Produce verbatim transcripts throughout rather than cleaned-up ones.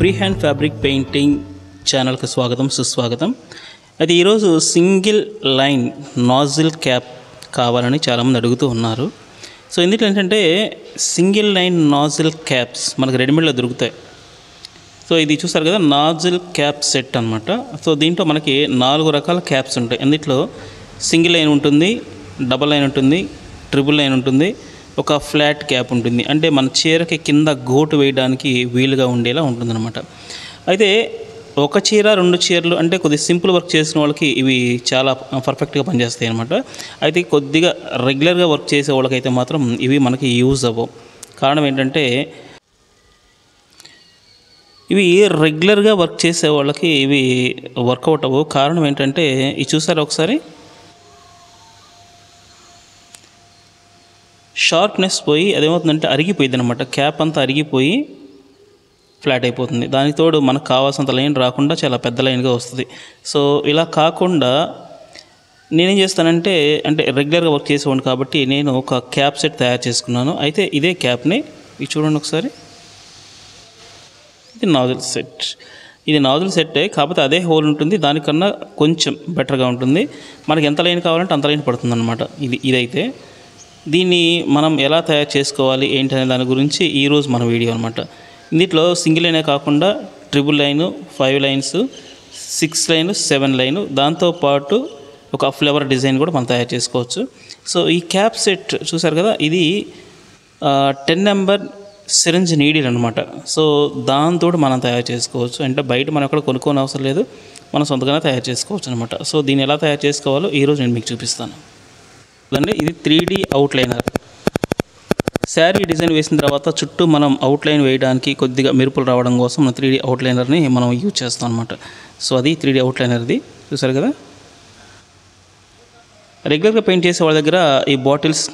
Free hand fabric painting channel को स्वागतम सुस्वागतम अदि ई रोजु सिंगल लाइन नोजिल कैप కావాలని చాలా మంది అడుగుతూ ఉన్నారు సో ఇందులో ఏంటంటే సింగిల్ లైన్ నోజిల్ క్యాప్స్ మనకు రెడీమేడ్ లో దొరుకుతాయి సో ఇది చూసారు కదా నోజిల్ క్యాప్ సెట్ అన్నమాట సో దీంట్లో మనకి నాలుగు రకాల క్యాప్స్ ఉంటాయి ఇందులో సింగిల్ లైన్ ఉంటుంది డబుల్ లైన్ ఉంటుంది ట్రిపుల్ లైన్ ఉంటుంది ఒక ఫ్లాట్ క్యాప్ ఉంటుంది అంటే మన చీరకి కింద గోటు వేయడానికి వీలుగా ఉండేలా ఉంటుందన్నమాట అయితే ఒక చీర రెండు చీరలు అంటే కొద్ది సింపుల్ వర్క్ చేసిన వాళ్ళకి ఇవి చాలా పర్ఫెక్ట్ గా పని చేస్తాయి అన్నమాట అయితే కొద్దిగా రెగ్యులర్ గా వర్క్ చేసే వాళ్ళకి అయితే మాత్రం ఇవి మనకి యూస్ అవ్వవు కారణం ఏంటంటే ఇవి రెగ్యులర్ గా వర్క్ చేసే వాళ్ళకి ఇవి వర్క్ అవుట్ అవ్వవు కారణం ఏంటంటే ఇది చూసారా ఒకసారి షార్ప్నెస్ పోయి అదేమవుతుందంటే అరిగిపోయింది అన్నమాట క్యాప్ అంతా అరిగిపోయి ఫ్లాట్ అయిపోతుంది దానికి తోడు మనకు కావాల్సినంత లైన్ రాకుండా చాలా పెద్ద లైన్ గా వస్తుంది సో ఇలా కాకుండా నేను ఏం చేస్తానంటే అంటే రెగ్యులర్ గా వర్క్ చేసేవాడిని కాబట్టి నేను ఒక క్యాప్ సెట్ తయారు చేసుకున్నాను అయితే ఇదే క్యాప్ ని ఇది చూడండి ఒకసారి ఇది నోజిల్ సెట్ ఇది నోజిల్ సెట్ కాబట్టి అదే హోల్ ఉంటుంది దానికన్నా కొంచెం బెటర్ గా ఉంటుంది మనకి ఎంత లైన్ కావాలంటే అంత లైన్ పడుతుందన్నమాట ఇది ఇదైతే దీన్ని మనం ఎలా తయారు చేసుకోవాలి ఏంటనే దాని గురించి ఈ రోజు మన వీడియో అన్నమాట ఇందులో సింగిల్ లైనే కాకుండా triple line five lines six line seven line దాంతో పాటు ఒక ఫ్లవర్ డిజైన్ కూడా మనం తయారు చేసుకోవచ్చు సో ఈ క్యాప్ సెట్ చూసారు కదా ఇది టెన్ నెంబర్ సిరంజ్ నీడిల్ అన్నమాట సో దాంతో మనం తయారు చేసుకోవచ్చు అంటే బయట మనం అక్కడ కొనుక్కోని అవసరం లేదు మనం సొంతగానే తయారు చేసుకోవచ్చు అన్నమాట సో దీన్ని ఎలా తయారు చేసుకోవాలో ఈరోజు నేను మీకు చూపిస్తాను అంటే ఇది three D outliner sari design వేసిన తర్వాత చుట్టూ మనం అవుట్లైన్ వేయడానికి కొద్దిగా మెరుపులు రావడం కోసం మనం త్రీ డీ అవుట్లైనర్ని మనం యూజ్ చేస్తాం అన్నమాట సో అది త్రీ డీ అవుట్లైనర్ది చూసారు కదా రెగ్యులర్గా పెయింట్ చేసే వాళ్ళ దగ్గర ఈ బాటిల్స్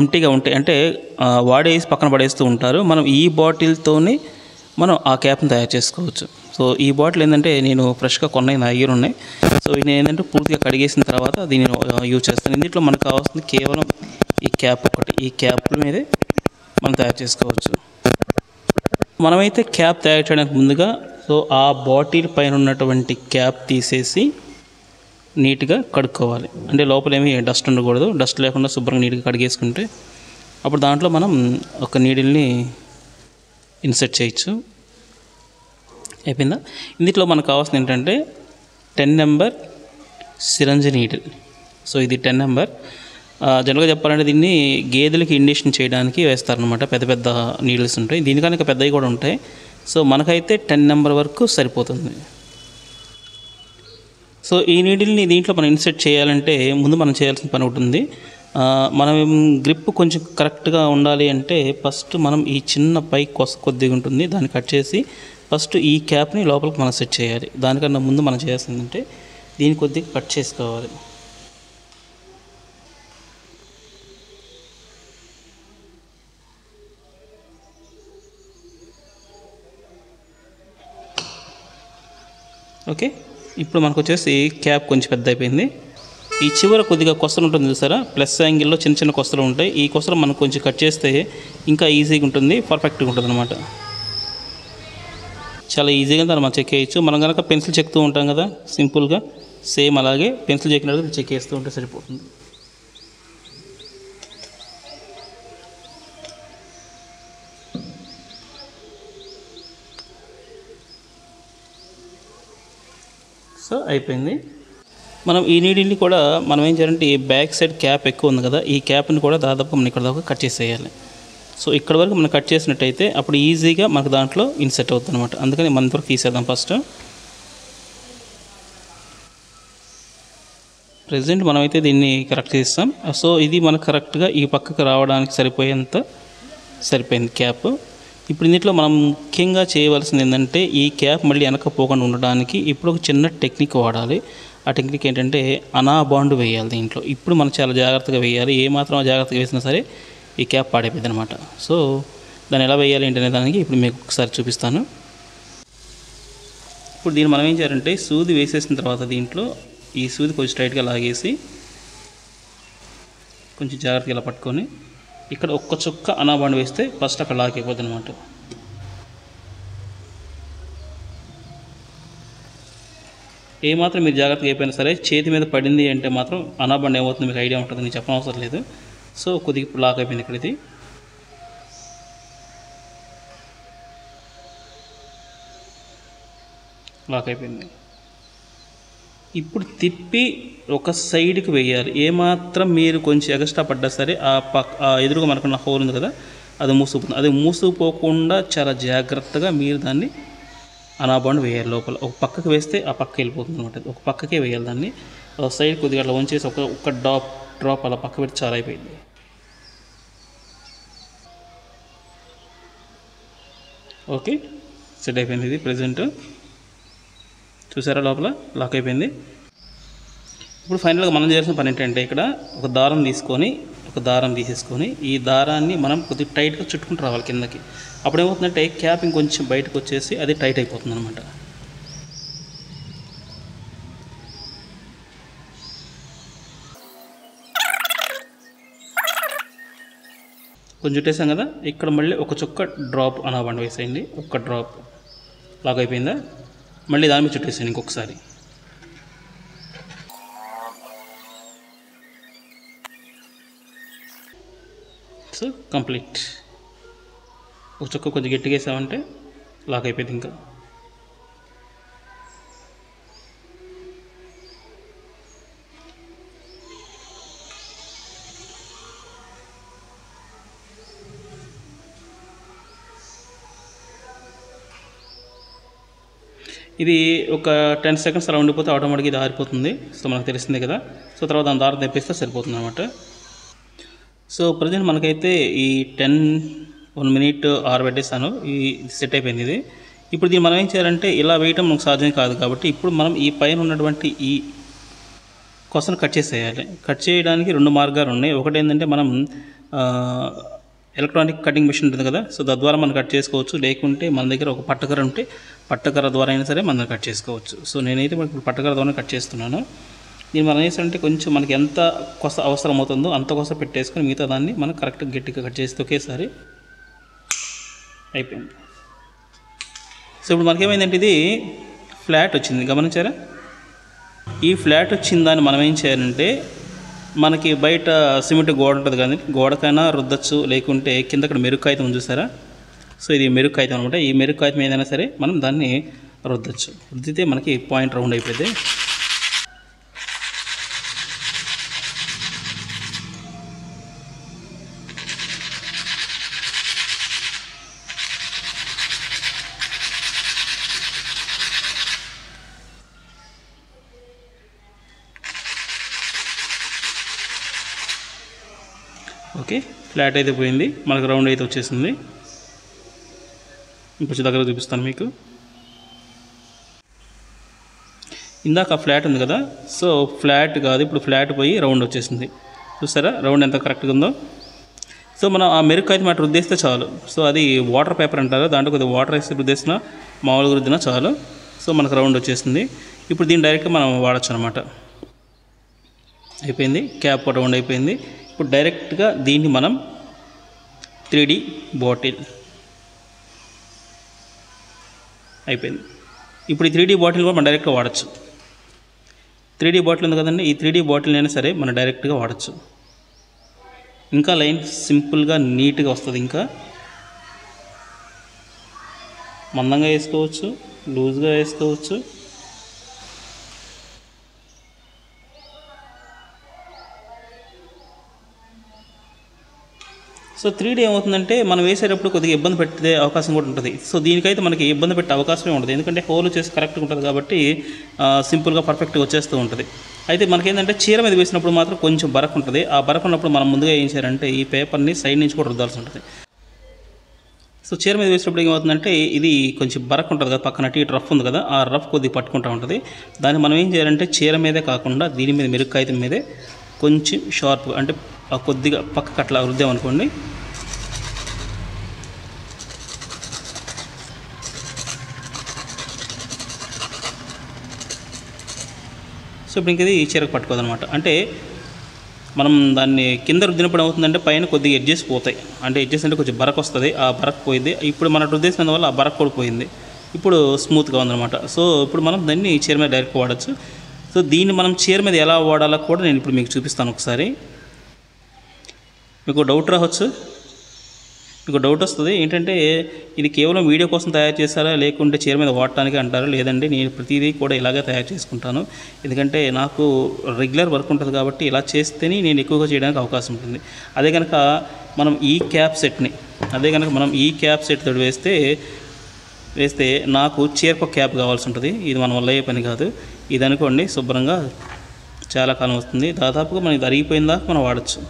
ఎంటీగా ఉంటాయి అంటే వాడేసి పక్కన పడేస్తూ ఉంటారు మనం ఈ బాటిల్తోనే మనం ఆ క్యాప్ని తయారు చేసుకోవచ్చు సో ఈ బాటిల్ ఏంటంటే నేను ఫ్రెష్గా కొన్నాయి నా దగ్గర ఉన్నాయి సో నేను ఏంటంటే పూర్తిగా కడిగేసిన తర్వాత దీన్ని యూజ్ చేస్తాను ఇందులో మనకు కావాల్సింది కేవలం ఈ క్యాప్ ఒకటి ఈ క్యాప్ల మీదే మనం తయారు చేసుకోవచ్చు మనమైతే క్యాప్ తయారు చేయడానికి ముందుగా సో ఆ బాటిల్ పైన ఉన్నటువంటి క్యాప్ తీసేసి నీట్గా కడుక్కోవాలి అంటే లోపలేమీ డస్ట్ ఉండకూడదు డస్ట్ లేకుండా శుభ్రంగా నీట్గా కడిగేసుకుంటే అప్పుడు దాంట్లో మనం ఒక నీడిల్ని ఇన్సర్ట్ చేయొచ్చు అయిపోయిందా ఇందులో మనకు కావాల్సింది ఏంటంటే ten number syringe needle so ఇది టెన్ నెంబర్ జనరల్గా చెప్పాలంటే దీన్ని గేదెలకి ఇంజెక్షన్ చేయడానికి వేస్తారనమాట పెద్ద పెద్ద నీడిల్స్ ఉంటాయి దీనికన్నా ఇంకా పెద్దవి కూడా ఉంటాయి సో మనకైతే టెన్ నెంబర్ వరకు సరిపోతుంది సో ఈ నీడిల్ని దీంట్లో మనం ఇన్సర్ట్ చేయాలంటే ముందు మనం చేయాల్సిన పని ఉంటుంది మనం గ్రిప్ కొంచెం కరెక్ట్గా ఉండాలి అంటే ఫస్ట్ మనం ఈ చిన్న పై కొస కొద్దిగా ఉంటుంది దాన్ని కట్ చేసి ఫస్ట్ ఈ క్యాప్ని లోపలికి మనం సెట్ చేయాలి దానికన్నా ముందు మనం చేయాల్సిందంటే దీన్ని కొద్దిగా కట్ చేసుకోవాలి ఓకే ఇప్పుడు మనకు వచ్చేసి క్యాప్ కొంచెం పెద్ద అయిపోయింది ఈ చివర కొద్దిగా కొసలు ఉంటుంది చూసారా ప్లస్ యాంగిల్లో చిన్న చిన్న కొసలు ఉంటాయి ఈ కొసలు మనం కొంచెం కట్ చేస్తే ఇంకా ఈజీగా ఉంటుంది పర్ఫెక్ట్గా ఉంటుంది అనమాట చాలా ఈజీగా దాన్ని మనం చెక్ చేయొచ్చు మనం కనుక పెన్సిల్ చెక్కుతూ ఉంటాం కదా సింపుల్గా సేమ్ అలాగే పెన్సిల్ చెక్కినట్టు చెక్ చేస్తూ ఉంటే సరిపోతుంది సో అయిపోయింది మనం ఈ నీడిల్ని కూడా మనం ఏం చేయాలంటే ఈ బ్యాక్ సైడ్ క్యాప్ ఎక్కువ ఉంది కదా ఈ క్యాప్ని కూడా దాదాపు మనం ఇక్కడ దాకా కట్ చేసేయాలి సో ఇక్కడ వరకు మనం కట్ చేసినట్టయితే అప్పుడు ఈజీగా మనకు దాంట్లో ఇన్సెట్ అవుతుంది అనమాట అందుకని మన వరకు తీసేద్దాం ఫస్ట్ ప్రెజెంట్ మనమైతే దీన్ని కరెక్ట్ చేస్తాం సో ఇది మనకు కరెక్ట్గా ఈ పక్కకు రావడానికి సరిపోయేంత సరిపోయింది క్యాప్ ఇప్పుడు ఇందులో మనం ముఖ్యంగా చేయవలసింది ఏంటంటే ఈ క్యాప్ మళ్ళీ వెనక పోకుండా ఉండడానికి ఇప్పుడు ఒక చిన్న టెక్నిక్ వాడాలి ఆ టెక్నిక్ ఏంటంటే అనా బాండ్ వేయాలి దీంట్లో ఇప్పుడు మనం చాలా జాగ్రత్తగా వేయాలి ఏమాత్రం జాగ్రత్తగా వేసినా సరే ఈ క్యాప్ పాడైపోయింది అనమాట సో దాన్ని ఎలా వేయాలి ఏంటనే దానికి ఇప్పుడు మీకు ఒకసారి చూపిస్తాను ఇప్పుడు దీన్ని మనం ఏం చేయాలంటే సూది వేసేసిన తర్వాత దీంట్లో ఈ సూది కొంచెం స్ట్రైట్గా లాగేసి కొంచెం జాగ్రత్తగా ఇలా పట్టుకొని ఇక్కడ ఒక్క చుక్క అనాబాండ్ వేస్తే ఫస్ట్ అక్కడ లాక్ అయిపోద్ది అనమాట ఏమాత్రం మీరు జాగ్రత్తగా అయిపోయినా సరే చేతి మీద పడింది అంటే మాత్రం అనాబండ్ ఏమవుతుందో మీకు ఐడియా ఉంటుంది, నేను చెప్పడం అవసరం లేదు. సో కొద్దిగా ఇప్పుడు లాక్ అయిపోయింది ఇక్కడిది. లాక్ అయిపోయింది. ఇప్పుడు తిప్పి ఒక సైడ్కి వేయాలి. ఏమాత్రం మీరు కొంచెం ఎగస్ట్రా పడ్డా సరే ఆ పక్క ఎదురుగా మనకున్న హోల్ ఉంది కదా అది మూసుకుపోతుంది. అది మూసుకుపోకుండా చాలా జాగ్రత్తగా మీరు దాన్ని అనాబాండ్ వేయాలి. లోపల ఒక పక్కకి వేస్తే ఆ పక్క వెళ్ళిపోతుంది అనమాట. ఒక పక్కకే వేయాలి దాన్ని. సైడ్ కొద్దిగా అట్లా వంచేసి ఒక ఒక డ్రాప్ డ్రాప్ అలా పక్క పెట్టి చాలా అయిపోయింది. ఓకే, సెట్ అయిపోయింది. ఇది ప్రజెంట్ చూసారా లోపల లాక్ అయిపోయింది. ఇప్పుడు ఫైనల్గా మనం చేయాల్సిన పని ఏంటంటే ఇక్కడ ఒక దారం తీసుకొని ఒక దారం తీసేసుకొని ఈ దారాన్ని మనం కొద్దిగా టైట్గా చుట్టుకుంటూ రావాలి కిందకి. అప్పుడు ఏమవుతుందంటే క్యాప్ ఇంకొంచెం బయటకు వచ్చేసి అది టైట్ అయిపోతుంది అనమాట. కొంచెం చుట్టేసాం కదా, ఇక్కడ మళ్ళీ ఒక చుక్క డ్రాప్ అనాబండి వేసేయండి. ఒక్క డ్రాప్. లాక్ అయిపోయిందా? మళ్ళీ దాని మీద చుట్టేసాను ఇంకొకసారి. So complete. ఒక చుక్క కొంచెం గట్టిగా వేసామంటే లాక్ అయిపోయింది. ఇంకా ఇది ఒక టెన్ సెకండ్స్ అలా ఉండిపోతే ఆటోమేటిక్గా ఇది ఆరిపోతుంది. సో మనకు తెలిసిందే కదా. సో తర్వాత దాని దారి తెప్పిస్తే సరిపోతుంది అనమాట. సో ప్రజెంట్ మనకైతే ఈ టెన్ వన్ మినిట్ ఆరబెట్టేసాను. ఈ సెట్ అయిపోయింది ఇది. ఇప్పుడు దీన్ని మనం ఏం చేయాలంటే ఇలా వేయటం మనకు సాధ్యం కాదు కాబట్టి ఇప్పుడు మనం ఈ పైన ఉన్నటువంటి ఈ కొసను కట్ చేసేయాలి. కట్ చేయడానికి రెండు మార్గాలు ఉన్నాయి. ఒకటి ఏంటంటే మనం ఎలక్ట్రానిక్ కటింగ్ మిషన్ ఉంటుంది కదా, సో తద్వారా మనం కట్ చేసుకోవచ్చు. లేకుంటే మన దగ్గర ఒక పట్టకర్ర ఉంటే పట్టకర్ర ద్వారా అయినా సరే మనం కట్ చేసుకోవచ్చు. సో నేనైతే మనకి ఇప్పుడు పట్టకర్ర ద్వారా కట్ చేస్తున్నాను. దీన్ని మనం చేసామంటే కొంచెం మనకి ఎంత కొస అవసరం అవుతుందో అంత కొస పెట్టేసుకొని మిగతా దాన్ని మనం కరెక్ట్గా గట్టిగా కట్ చేస్తే ఒకేసారి అయిపోయింది. సో ఇప్పుడు మనకేమైందంటే ఇది ఫ్లాట్ వచ్చింది, గమనించారా? ఈ ఫ్లాట్ వచ్చిందాన్ని మనం ఏం చేయాలంటే మనకి బయట సిమెంట్ గోడ ఉంటుంది కానీ గోడకైనా రుద్దచ్చు, లేకుంటే కింద అక్కడ మెరుగు కాగితం చూసారా? సో ఇది మెరుగు కాగితం అనమాట. ఈ మెరుగు కాగితం ఏదైనా సరే మనం దాన్ని రుద్దచ్చు. రుద్దితే మనకి పాయింట్ రౌండ్ అయిపోయింది. ఓకే, ఫ్లాట్ అయితే పోయింది, మనకు రౌండ్ అయితే వచ్చేసింది. ఇంకొంచెం దగ్గర చూపిస్తాను మీకు. ఇందాక ఫ్లాట్ ఉంది కదా, సో ఫ్లాట్ కాదు ఇప్పుడు ఫ్లాట్ పోయి రౌండ్ వచ్చేసింది. చూసారా రౌండ్ ఎంత కరెక్ట్గా ఉందో? సో మనం ఆ మెరుగు అయితే మాట రుద్దేస్తే చాలు. సో అది వాటర్ పేపర్ అంటారు, దాంట్లో కొద్దిగా వాటర్ వేసి రుద్దేసినా మామూలుగా రుద్దినా చాలు. సో మనకు రౌండ్ వచ్చేసింది. ఇప్పుడు దీన్ని డైరెక్ట్గా మనం వాడచ్చు అనమాట. అయిపోయింది, క్యాప్ రౌండ్ అయిపోయింది. ఇప్పుడు డైరెక్ట్గా దీన్ని మనం త్రీ డి బాటిల్ అయిపోయింది. ఇప్పుడు ఈ త్రీ డీ బాటిల్ కూడా మనం డైరెక్ట్గా వాడచ్చు. త్రీ డీ బాటిల్ ఉంది కదండి, ఈ త్రీ డీ బాటిల్ అయినా సరే మనం డైరెక్ట్గా వాడచ్చు. ఇంకా లైన్ సింపుల్గా నీట్గా వస్తుంది. ఇంకా మందంగా వేసుకోవచ్చు, లూజ్గా వేసుకోవచ్చు. సో త్రీ డీ ఏమవుతుందంటే మనం వేసేటప్పుడు కొద్దిగా ఇబ్బంది పెట్టే అవకాశం కూడా ఉంటుంది. సో దీనికైతే మనకి ఇబ్బంది పెట్టే అవకాశమే ఉండదు, ఎందుకంటే హోల్ చేసి కరెక్ట్గా ఉంటుంది కాబట్టి సింపుల్గా పర్ఫెక్ట్గా వచ్చేస్తూ ఉంటుంది. అయితే మనకేంటంటే చీర మీద వేసినప్పుడు మాత్రం కొంచెం బరక్ ఉంటుంది. ఆ బరక్ ఉన్నప్పుడు మనం ముందుగా ఏం చేయాలంటే ఈ పేపర్ని సైడ్ నుంచి కూడా రుద్దాల్సి ఉంటుంది. సో చీర మీద వేసినప్పుడు ఏమవుతుందంటే ఇది కొంచెం బరక్ ఉంటుంది కదా, పక్కన టీ రఫ్ ఉంది కదా, ఆ రఫ్ కొద్దిగా పట్టుకుంటూ ఉంటుంది. దాన్ని మనం ఏం చేయాలంటే చీర మీదే కాకుండా దీని మీద మెరుగు కాగితం మీదే కొంచెం షార్ప్ అంటే కొద్దిగా పక్కకు అట్లా రుద్దామనుకోండి. సో ఇప్పుడు ఇంకది చీరకు పట్టుకోదనమాట. అంటే మనం దాన్ని కింద రుద్దినప్పుడు అవుతుందంటే పైన కొద్దిగా ఎడ్జెస్ పోతాయి, అంటే ఎడ్జెస్ అంటే కొంచెం బరకు వస్తుంది, ఆ బరకు పోయింది. ఇప్పుడు మనం రుద్దేసినందువల్ల ఆ బరకు కూడా పోయింది. ఇప్పుడు స్మూత్ గా ఉంది అన్నమాట. సో ఇప్పుడు మనం దాన్ని చీర మీద డైరెక్ట్ వాడొచ్చు. సో దీన్ని మనం చీర మీద ఎలా వాడాలో కూడా నేను ఇప్పుడు మీకు చూపిస్తాను. ఒకసారి మీకు డౌట్ రావచ్చు, మీకు డౌట్ వస్తుంది ఏంటంటే ఇది కేవలం వీడియో కోసం తయారు చేశారా లేకుంటే చీర మీద వాడటానికి అంటారా? లేదండి, నేను ప్రతిదీ కూడా ఇలాగే తయారు చేసుకుంటాను. ఎందుకంటే నాకు రెగ్యులర్ వర్క్ ఉంటుంది కాబట్టి ఇలా చేస్తేనే నేను ఎక్కువగా చేయడానికి అవకాశం ఉంటుంది. అదే కనుక మనం ఈ క్యాప్ సెట్ని అదే కనుక మనం ఈ క్యాప్ సెట్ తోటి వేస్తే వేస్తే నాకు చీరకొక క్యాప్ కావాల్సి ఉంటుంది. ఇది మన వల్ల అయ్యే పని కాదు. ఇది అనుకోండి, శుభ్రంగా చాలా కాలం వస్తుంది. దాదాపుగా మనం ఇది అరిగిపోయిన దాకా మనం వాడచ్చు.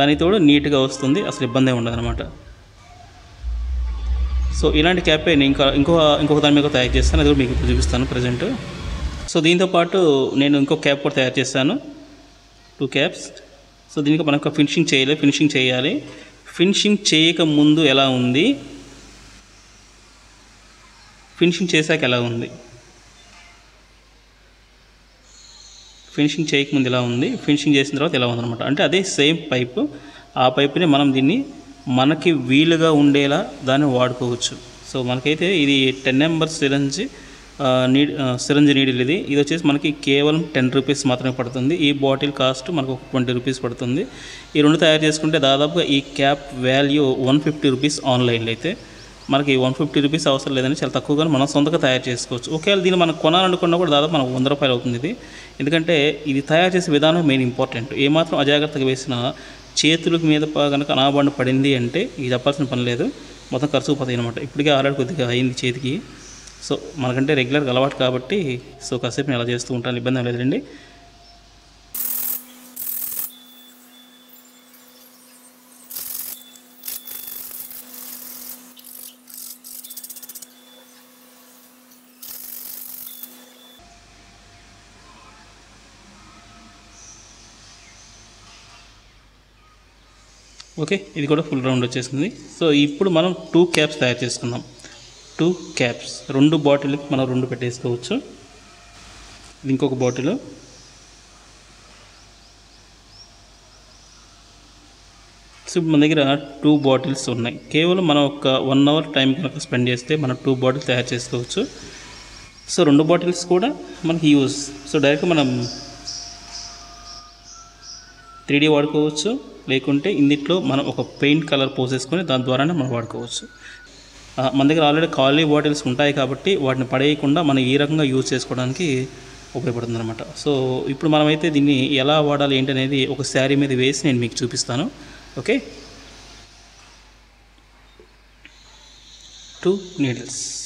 దానికి తోడు నీట్గా వస్తుంది, అసలు ఇబ్బంది ఉండదు అనమాట. సో ఇలాంటి క్యాపే నేను ఇంకా ఇంకో ఇంకొక దాని మీద తయారు చేస్తాను, అది కూడా మీకు ఇప్పుడు చూపిస్తాను ప్రజెంట్. సో దీంతోపాటు నేను ఇంకో క్యాప్ కూడా తయారు చేస్తాను, టూ క్యాప్స్. సో దీనికి మనకు ఫినిషింగ్ చేయలేదు, ఫినిషింగ్ చేయాలి. ఫినిషింగ్ చేయక ముందు ఎలా ఉంది, ఫినిషింగ్ చేశాక ఎలా ఉంది, ఫినిషింగ్ చేయకముందు ఎలా ఉంది, ఫినిషింగ్ చేసిన తర్వాత ఎలా ఉందన్నమాట. అంటే అదే సేమ్ పైపు, ఆ పైపుని మనం దీన్ని మనకి వీలుగా ఉండేలా దాన్ని వాడుకోవచ్చు. సో మనకైతే ఇది ten number syringe need syringe needle ఇది ఇది వచ్చేసి మనకి కేవలం టెన్ రూపీస్ మాత్రమే పడుతుంది. ఈ బాటిల్ కాస్ట్ మనకు ఒక ట్వంటీ రూపీస్ పడుతుంది. ఈ రెండు తయారు చేసుకుంటే దాదాపుగా ఈ cap value one fifty rupees ఆన్లైన్లో అయితే మనకి వన్ ఫిఫ్టీ రూపీస్ అవసరం లేదని చాలా తక్కువగా మనం సొంతగా తయారు చేసుకోవచ్చు. ఒకవేళ దీన్ని మనం కొనాలనుకున్నా కూడా దాదాపు మనకు వంద రూపాయలు అవుతుంది ఇది. ఎందుకంటే ఇది తయారు చేసే విధానం మెయిన్ ఇంపార్టెంట్. ఏమాత్రం అజాగ్రత్తగా వేసిన చేతుల మీద కనుక అనాబాండ్ పడింది అంటే ఇది చెప్పాల్సిన పని లేదు, మొత్తం ఖర్చు పోతాయి అనమాట. ఇప్పటికే ఆల్రెడీ కొద్దిగా అయింది చేతికి. సో మనకంటే రెగ్యులర్గా అలవాటు కాబట్టి సో కాసేపు నేను అలా చేస్తూ ఉంటాను, ఇబ్బంది లేదండి. ఓకే, ఇది కూడా ఫుల్ రౌండ్ వచ్చేసింది. సో ఇప్పుడు మనం టూ క్యాప్స్ తయారు చేసుకుందాం. టూ క్యాప్స్, రెండు బాటిల్కి మనం రెండు పెట్టేసుకోవచ్చు. ఇది ఇంకొక బాటిల్. సో మన దగ్గర టూ బాటిల్స్ ఉన్నాయి. కేవలం మనం ఒక వన్ అవర్ టైం కనుక స్పెండ్ చేస్తే మనం టూ బాటిల్స్ తయారు చేసుకోవచ్చు. సో రెండు బాటిల్స్ కూడా మనకి యూజ్. సో డైరెక్ట్ మనం త్రీ డీ వాడుకోవచ్చు, లేకుంటే ఇందిట్లో మనం ఒక పెయింట్ కలర్ పోసేసుకొని దాని ద్వారానే మనం వాడుకోవచ్చు. మన దగ్గర ఆల్రెడీ ఖాళీ బాటిల్స్ ఉంటాయి కాబట్టి వాటిని పడేయకుండా మనం ఈ రకంగా యూజ్ చేసుకోవడానికి ఉపయోగపడుతుంది అనమాట. సో ఇప్పుడు మనమైతే దీన్ని ఎలా వాడాలి ఏంటనేది ఒక శారీ మీద వేసి నేను మీకు చూపిస్తాను. Okay, two needles.